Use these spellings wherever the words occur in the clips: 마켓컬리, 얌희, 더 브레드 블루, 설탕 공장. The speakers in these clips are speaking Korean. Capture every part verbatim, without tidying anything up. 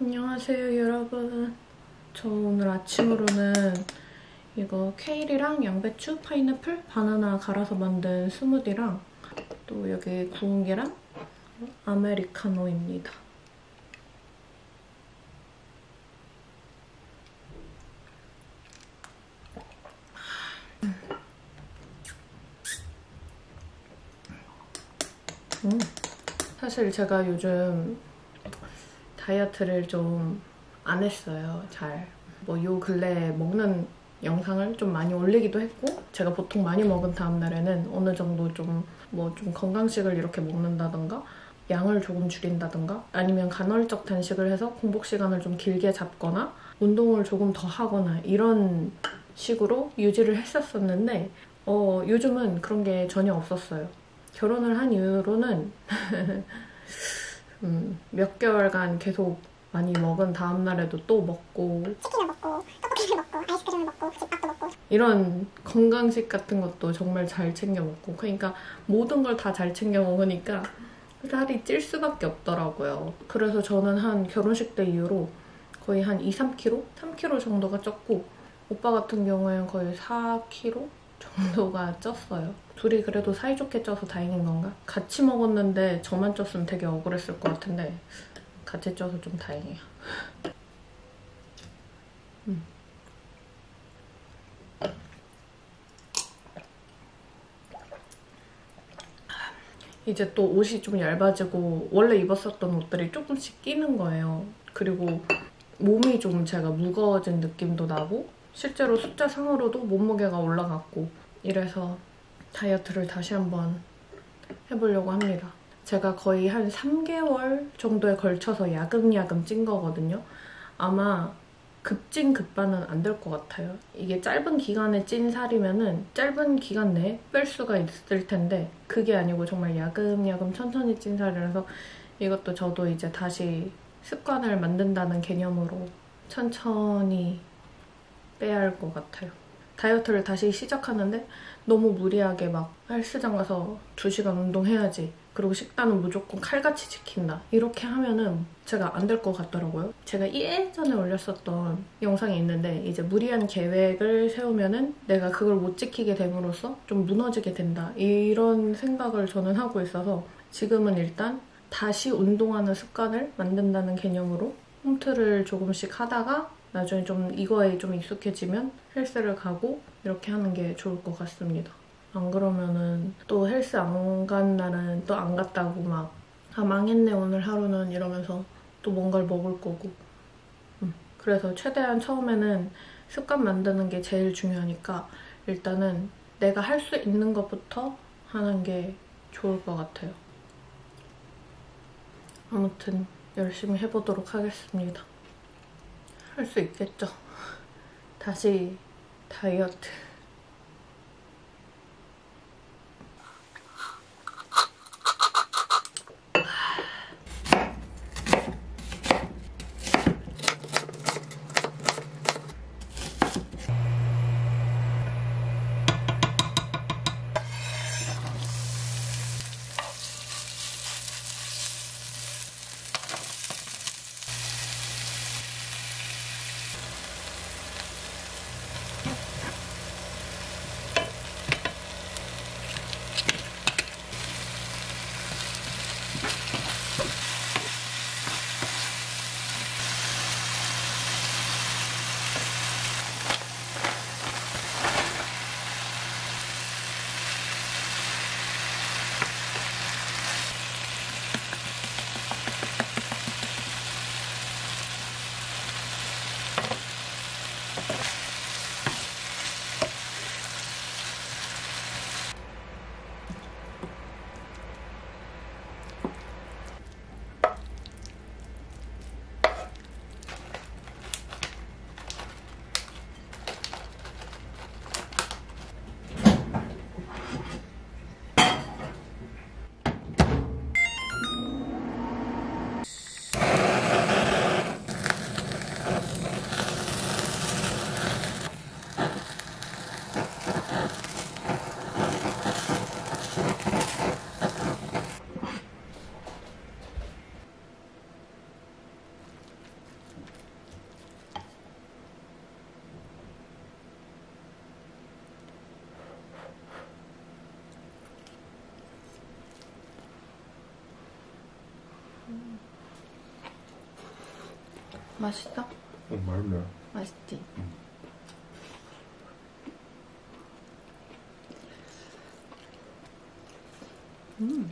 안녕하세요 여러분. 저 오늘 아침으로는 이거 케일이랑 양배추, 파인애플, 바나나 갈아서 만든 스무디랑 또 여기 구운 계란, 아메리카노입니다. 음. 사실 제가 요즘 다이어트를 좀 안 했어요, 잘. 뭐 요 근래에 먹는 영상을 좀 많이 올리기도 했고, 제가 보통 많이 먹은 다음 날에는 어느 정도 좀 뭐 좀 건강식을 이렇게 먹는다던가 양을 조금 줄인다던가 아니면 간헐적 단식을 해서 공복 시간을 좀 길게 잡거나 운동을 조금 더 하거나 이런 식으로 유지를 했었었는데 어 요즘은 그런 게 전혀 없었어요. 결혼을 한 이후로는 음, 몇 개월간 계속 많이 먹은 다음 날에도 또 먹고 치킨을 먹고 떡볶이를 먹고 아이스크림을 먹고 집밥도 먹고 이런 건강식 같은 것도 정말 잘 챙겨 먹고, 그러니까 모든 걸 다 잘 챙겨 먹으니까 살이 찔 수밖에 없더라고요. 그래서 저는 한 결혼식 때 이후로 거의 한 이, 삼 킬로그램? 삼 킬로그램 정도가 쪘고 오빠 같은 경우에는 거의 사 킬로그램 정도가 쪘어요. 둘이 그래도 사이좋게 쪄서 다행인 건가? 같이 먹었는데 저만 쪘으면 되게 억울했을 것 같은데 같이 쪄서 좀 다행이야. 음. 이제 또 옷이 좀 얇아지고 원래 입었었던 옷들이 조금씩 끼는 거예요. 그리고 몸이 좀 제가 무거워진 느낌도 나고 실제로 숫자상으로도 몸무게가 올라갔고 이래서 다이어트를 다시 한번 해보려고 합니다. 제가 거의 한 삼 개월 정도에 걸쳐서 야금야금 찐 거거든요. 아마 급찐 급반은 안 될 것 같아요. 이게 짧은 기간에 찐 살이면은 짧은 기간 내에 뺄 수가 있을 텐데 그게 아니고 정말 야금야금 천천히 찐 살이라서 이것도 저도 이제 다시 습관을 만든다는 개념으로 천천히 빼야 할 것 같아요. 다이어트를 다시 시작하는데 너무 무리하게 막 헬스장 가서 두 시간 운동해야지, 그리고 식단은 무조건 칼같이 지킨다, 이렇게 하면은 제가 안 될 것 같더라고요. 제가 예전에 올렸었던 영상이 있는데 이제 무리한 계획을 세우면은 내가 그걸 못 지키게 됨으로써 좀 무너지게 된다, 이런 생각을 저는 하고 있어서 지금은 일단 다시 운동하는 습관을 만든다는 개념으로 홈트를 조금씩 하다가 나중에 좀 이거에 좀 익숙해지면 헬스를 가고 이렇게 하는 게 좋을 것 같습니다. 안 그러면은 또 헬스 안 간 날은 또 안 갔다고 막 아 망했네 오늘 하루는 이러면서 또 뭔가를 먹을 거고. 음. 그래서 최대한 처음에는 습관 만드는 게 제일 중요하니까 일단은 내가 할 수 있는 것부터 하는 게 좋을 것 같아요. 아무튼 열심히 해보도록 하겠습니다. 할 수 있겠죠. 다시 다이어트. 맛있어? 응, 맛있네. 맛있지? 응. 음.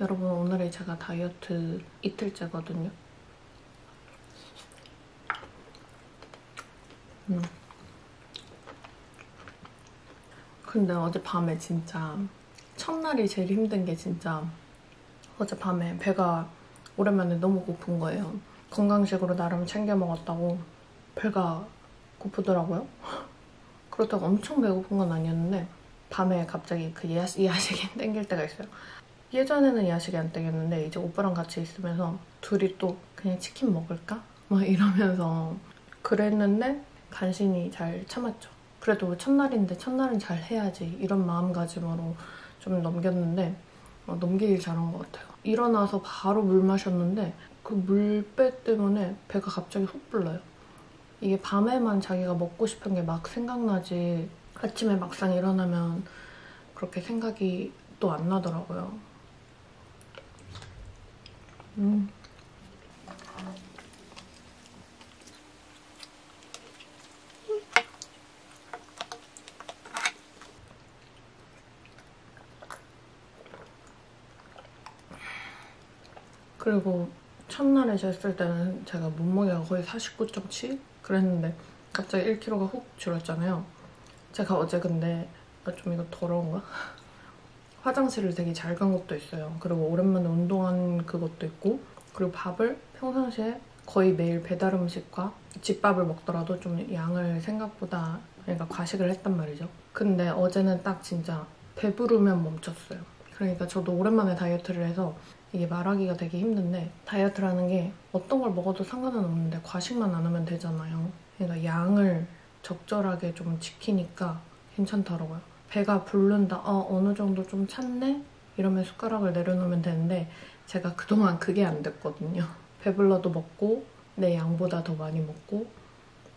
여러분, 오늘이 제가 다이어트 이틀째거든요. 음. 근데 어젯밤에 진짜 첫날이 제일 힘든 게 진짜 어젯밤에 배가 오랜만에 너무 고픈 거예요. 건강식으로 나름 챙겨 먹었다고 배가 고프더라고요. 그렇다고 엄청 배고픈 건 아니었는데 밤에 갑자기 그 야식이 땡길 때가 있어요. 예전에는 야식이 안 땡겼는데 이제 오빠랑 같이 있으면서 둘이 또 그냥 치킨 먹을까? 막 이러면서 그랬는데 간신히 잘 참았죠. 그래도 첫날인데 첫날은 잘 해야지 이런 마음가짐으로 좀 넘겼는데 넘기길 잘한 것 같아요. 일어나서 바로 물 마셨는데 그 물배 때문에 배가 갑자기 훅 불러요. 이게 밤에만 자기가 먹고 싶은 게 막 생각나지 아침에 막상 일어나면 그렇게 생각이 또 안 나더라고요. 음. 그리고 첫날에 쟀을 때는 제가 몸무게가 거의 사십구 점 칠 그랬는데 갑자기 일 킬로그램가 훅 줄었잖아요. 제가 어제 근데 좀 이거 더러운가? 화장실을 되게 잘 간 것도 있어요. 그리고 오랜만에 운동한 그것도 있고, 그리고 밥을 평상시에 거의 매일 배달 음식과 집밥을 먹더라도 좀 양을 생각보다, 그러니까 과식을 했단 말이죠. 근데 어제는 딱 진짜 배부르면 멈췄어요. 그러니까 저도 오랜만에 다이어트를 해서 이게 말하기가 되게 힘든데, 다이어트라는 게 어떤 걸 먹어도 상관은 없는데 과식만 안 하면 되잖아요. 그러니까 양을 적절하게 좀 지키니까 괜찮더라고요. 배가 부른다, 어, 어느 정도 좀 찼네? 이러면 숟가락을 내려놓으면 되는데 제가 그동안 그게 안 됐거든요. 배불러도 먹고 내 양보다 더 많이 먹고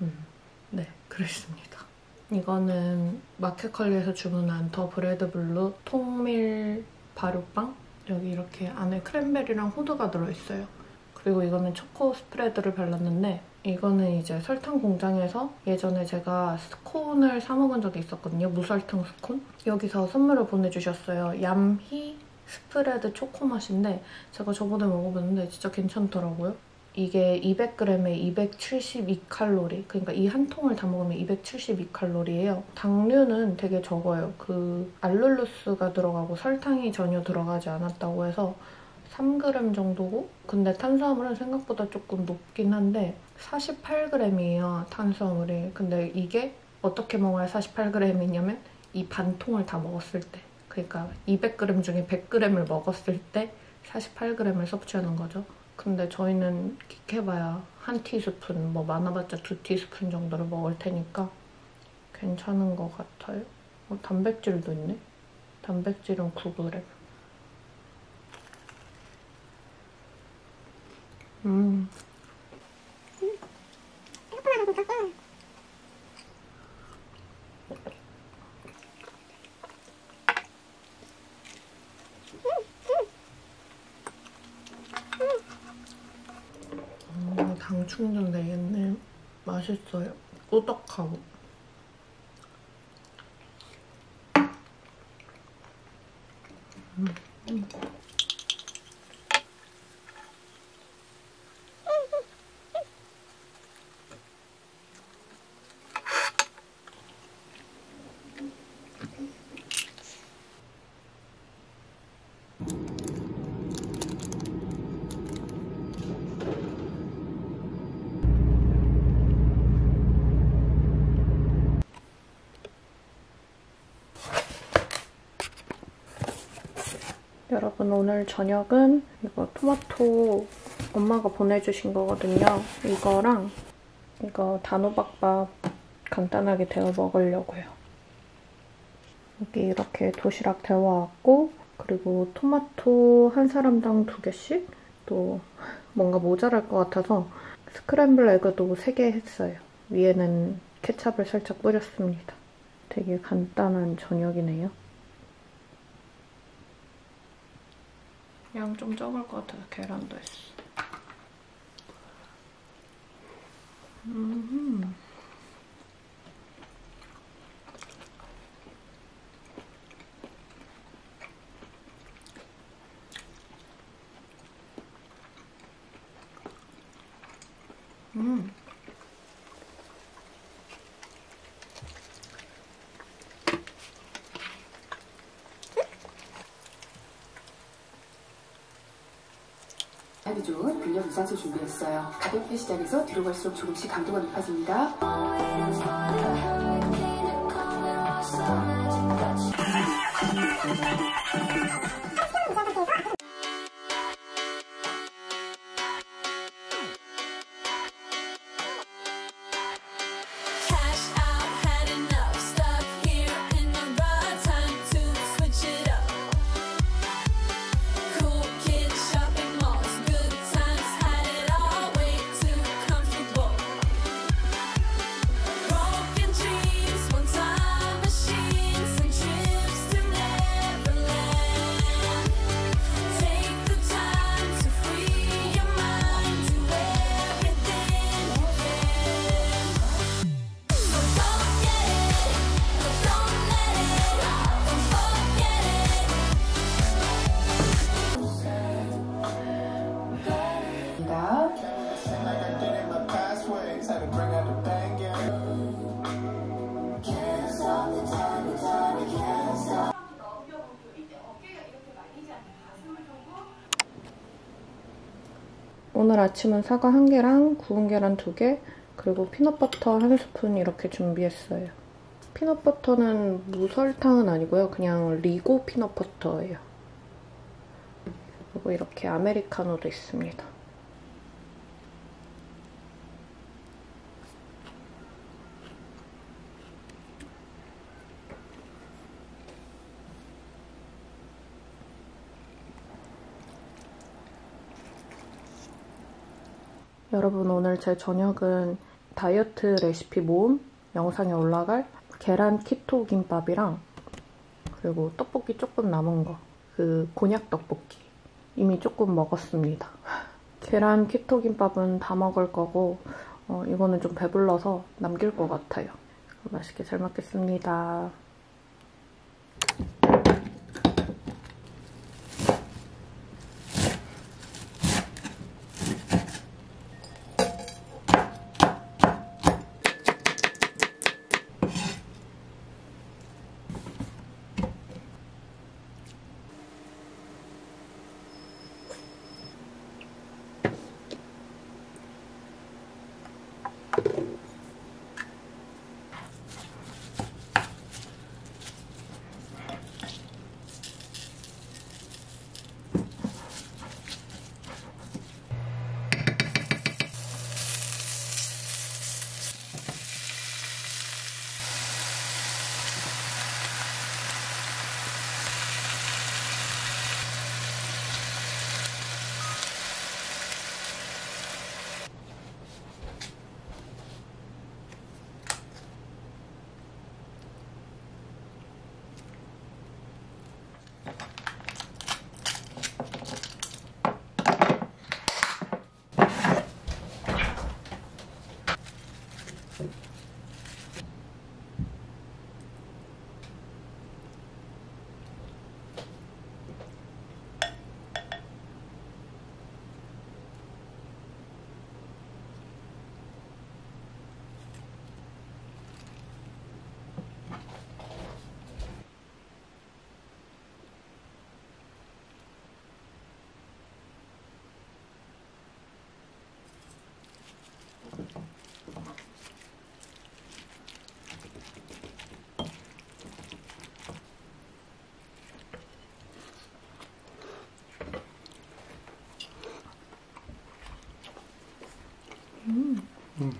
음, 네, 그랬습니다. 이거는 마켓컬리에서 주문한 더 브레드 블루 통밀 발효빵? 여기 이렇게 안에 크랜베리랑 호두가 들어있어요. 그리고 이거는 초코 스프레드를 발랐는데 이거는 이제 설탕 공장에서 예전에 제가 스콘을 사 먹은 적이 있었거든요. 무설탕 스콘? 여기서 선물을 보내주셨어요. 얌희 스프레드 초코 맛인데 제가 저번에 먹어봤는데 진짜 괜찮더라고요. 이게 이백 그램에 이백칠십이 칼로리, 그러니까 이 한 통을 다 먹으면 이백칠십이 칼로리예요. 당류는 되게 적어요. 그 알룰로스가 들어가고 설탕이 전혀 들어가지 않았다고 해서 삼 그램 정도고, 근데 탄수화물은 생각보다 조금 높긴 한데 사십팔 그램이에요, 탄수화물이. 근데 이게 어떻게 먹어야 사십팔 그램이냐면 이 반통을 다 먹었을 때, 그러니까 이백 그램 중에 백 그램을 먹었을 때 사십팔 그램을 섭취하는 거죠. 근데 저희는 킥해봐야 한 티스푼, 뭐 많아봤자 두 티스푼 정도를 먹을 테니까 괜찮은 것 같아요. 어, 단백질도 있네. 단백질은 구 그램. 음. 당 충전 되겠네. 맛있어요. 꾸덕하고. 음. 음. 여러분, 오늘 저녁은 이거 토마토 엄마가 보내주신 거거든요. 이거랑 이거 단호박밥 간단하게 데워 먹으려고요. 여기 이렇게 도시락 데워왔고, 그리고 토마토 한 사람당 두 개씩, 또 뭔가 모자랄 것 같아서 스크램블 에그도 세 개 했어요. 위에는 케찹을 살짝 뿌렸습니다. 되게 간단한 저녁이네요. 양 좀 적을 것 같아서 계란도 했어. 음. 음. 하기 좋은 근력 유산소 준비했어요. 가볍게 시작해서 뒤로 갈수록 조금씩 강도가 높아집니다. Whoa! 오늘 아침은 사과 한 개랑 구운 계란 두 개, 그리고 피넛버터 한 스푼 이렇게 준비했어요. 피넛버터는 무설탕은 아니고요. 그냥 리고 피넛버터예요. 그리고 이렇게 아메리카노도 있습니다. 여러분, 오늘 제 저녁은 다이어트 레시피 모음 영상에 올라갈 계란 키토 김밥이랑 그리고 떡볶이 조금 남은 거, 그 곤약 떡볶이 이미 조금 먹었습니다. 계란 키토 김밥은 다 먹을 거고 어, 이거는 좀 배불러서 남길 것 같아요. 맛있게 잘 먹겠습니다. 음. 음.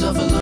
음.